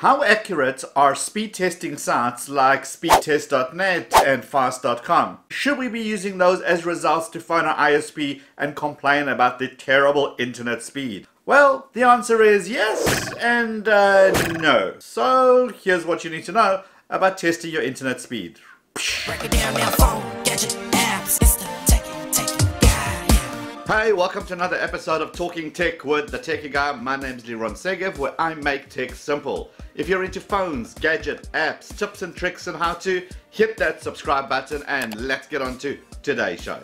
How accurate are speed testing sites like speedtest.net and fast.com? Should we be using those as results to phone an ISP and complain about the terrible internet speed? Well, the answer is yes and no. So here's what you need to know about testing your internet speed. Break it down now, phone, gadget, apps, it's the Techie Guy. Hey, welcome to another episode of Talking Tech with The Techie Guy. My name's Liron Segev, where I make tech simple. If you're into phones, gadget, apps, tips and tricks and how to, hit that subscribe button and let's get on to today's show.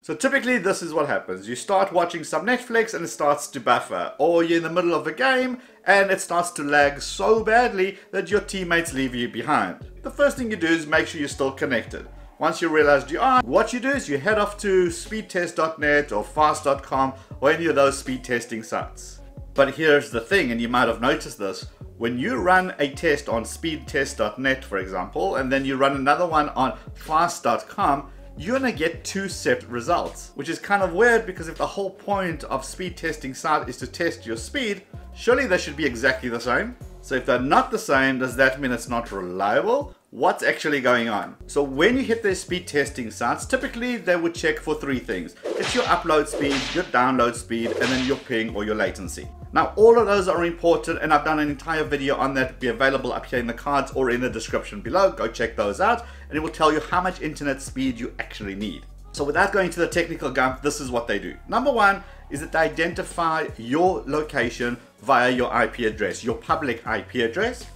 So typically this is what happens. You start watching some Netflix and it starts to buffer, or you're in the middle of a game and it starts to lag so badly that your teammates leave you behind. The first thing you do is make sure you're still connected. Once you realize you are, what you do is you head off to speedtest.net or fast.com or any of those speed testing sites. But here's the thing, and you might have noticed this, when you run a test on speedtest.net, for example, and then you run another one on fast.com, you're gonna get two separate results, which is kind of weird because if the whole point of speed testing site is to test your speed, surely they should be exactly the same. So if they're not the same, does that mean it's not reliable? What's actually going on? So when you hit their speed testing sites, typically they would check for three things. It's your upload speed, your download speed, and then your ping or your latency. Now, all of those are important, and I've done an entire video on that. It'll be available up here in the cards or in the description below. Go check those out, and it will tell you how much internet speed you actually need. So without going to the technical gump, this is what they do. Number one is that they identify your location via your IP address, your public IP address.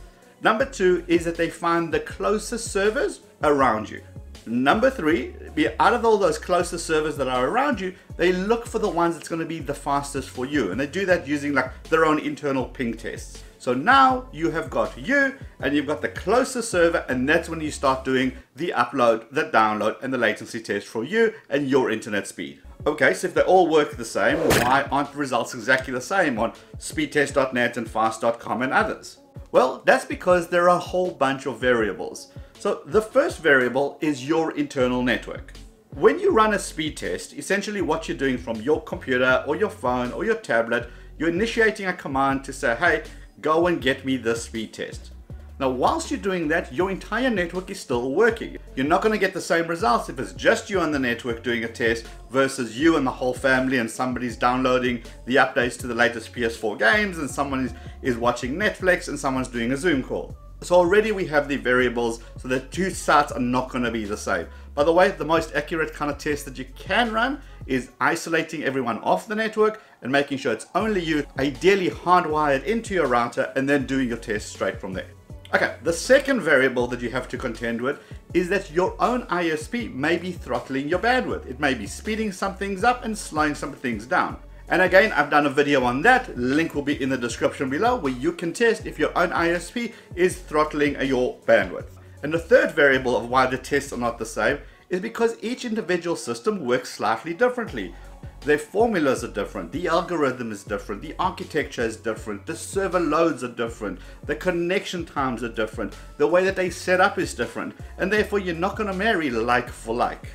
Number two is that they find the closest servers around you. Number three, out of all those closest servers that are around you, they look for the ones that's going to be the fastest for you. And they do that using like their own internal ping tests. So now you have got you and you've got the closest server, and that's when you start doing the upload, the download, and the latency test for you and your internet speed. Okay, so if they all work the same, why aren't the results exactly the same on speedtest.net and fast.com and others? Well, that's because there are a whole bunch of variables. So the first variable is your internal network. When you run a speed test, essentially what you're doing from your computer or your phone or your tablet, you're initiating a command to say, hey, go and get me this speed test. Now, whilst you're doing that, your entire network is still working. You're not going to get the same results if it's just you on the network doing a test versus you and the whole family, and somebody's downloading the updates to the latest PS4 games, and someone is watching Netflix, and someone's doing a Zoom call. So already we have the variables, so the two sites are not going to be the same. By the way, the most accurate kind of test that you can run is isolating everyone off the network and making sure it's only you, ideally hardwired into your router, and then doing your test straight from there. Okay, the second variable that you have to contend with is that your own ISP may be throttling your bandwidth. It may be speeding some things up and slowing some things down. And again, I've done a video on that. Link will be in the description below where you can test if your own ISP is throttling your bandwidth. And the third variable of why the tests are not the same is because each individual system works slightly differently. Their formulas are different, the algorithm is different, the architecture is different, the server loads are different, the connection times are different, the way that they set up is different, and therefore you're not going to marry like for like.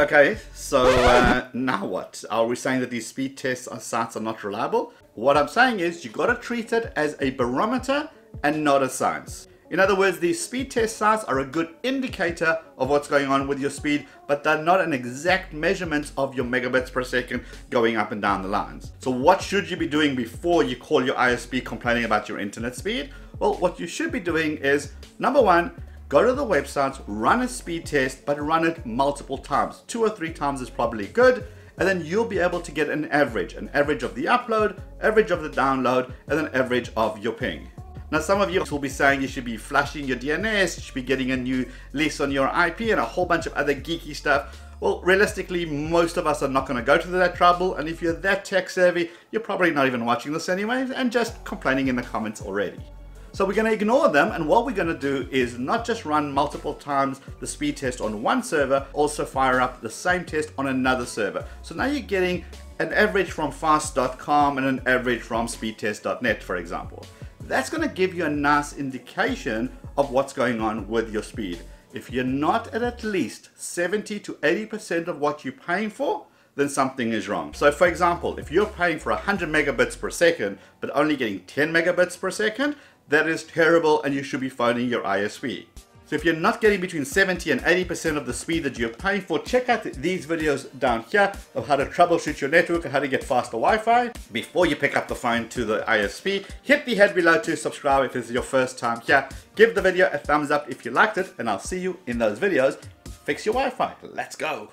Okay, so now what? Are we saying that these speed tests on sites are not reliable? What I'm saying is you've got to treat it as a barometer and not a science. In other words, these speed test sites are a good indicator of what's going on with your speed, but they're not an exact measurement of your megabits per second going up and down the lines. So what should you be doing before you call your ISP complaining about your internet speed? Well, what you should be doing is, number one, go to the websites, run a speed test, but run it multiple times. 2 or 3 times is probably good. And then you'll be able to get an average of the upload, average of the download, and an average of your ping. Now, some of you will be saying you should be flushing your DNS, you should be getting a new lease on your IP, and a whole bunch of other geeky stuff. Well, realistically, most of us are not going to go to that trouble, and if you're that tech savvy, you're probably not even watching this anyway, and just complaining in the comments already. So we're going to ignore them, and what we're going to do is not just run multiple times the speed test on one server, also fire up the same test on another server. So now you're getting an average from fast.com and an average from speedtest.net, for example. That's going to give you a nice indication of what's going on with your speed. If you're not at least 70 to 80% of what you're paying for, then something is wrong. So for example, if you're paying for 100 megabits per second, but only getting 10 megabits per second, that is terrible and you should be phoning your ISP. So if you're not getting between 70 and 80% of the speed that you're paying for, check out these videos down here of how to troubleshoot your network and how to get faster Wi-Fi before you pick up the phone to the ISP. Hit the head below to subscribe if this is your first time here. Give the video a thumbs up if you liked it, and I'll see you in those videos. Fix your Wi-Fi. Let's go.